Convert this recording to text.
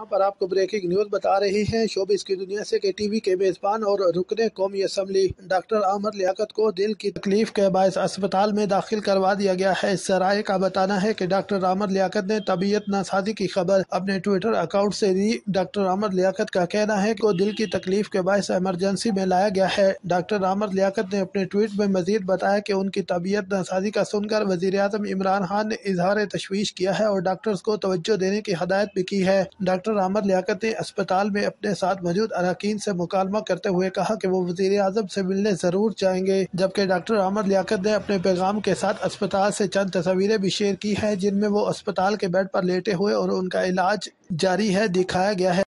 यहाँ पर आपको ब्रेकिंग न्यूज बता रही है शोबिस की दुनिया से के टीवी के मेजबान और रुकने कौमी असम्बली डॉक्टर आमिर लियाकत को दिल की तकलीफ के बायस अस्पताल में दाखिल करवा दिया गया है। सराय का बताना है कि डॉक्टर आमिर लियाकत ने तबीयत नासाजी की खबर अपने ट्विटर अकाउंट से दी। डॉक्टर आमिर लियाकत का कहना है कि दिल की तकलीफ के बायस इमरजेंसी में लाया गया है। डॉक्टर आमिर लियाकत ने अपने ट्वीट में मजीद बताया कि उनकी तबीयत नासाजी का सुनकर वज़ीर-ए-आज़म इमरान खान ने इजहार तशवीश किया है और डॉक्टर्स को तवज्जो देने की हदायत भी की है। डॉक्टर आमिर लियाकत ने अस्पताल में अपने साथ मौजूद अरकान से मुकालमा करते हुए कहा कि वो वज़ीर-ए-आज़म से मिलने जरूर जाएंगे, जबकि डॉक्टर आमिर लियाकत ने अपने पैगाम के साथ अस्पताल से चंद तस्वीरें भी शेयर की है जिनमें वो अस्पताल के बेड पर लेटे हुए और उनका इलाज जारी है दिखाया गया है।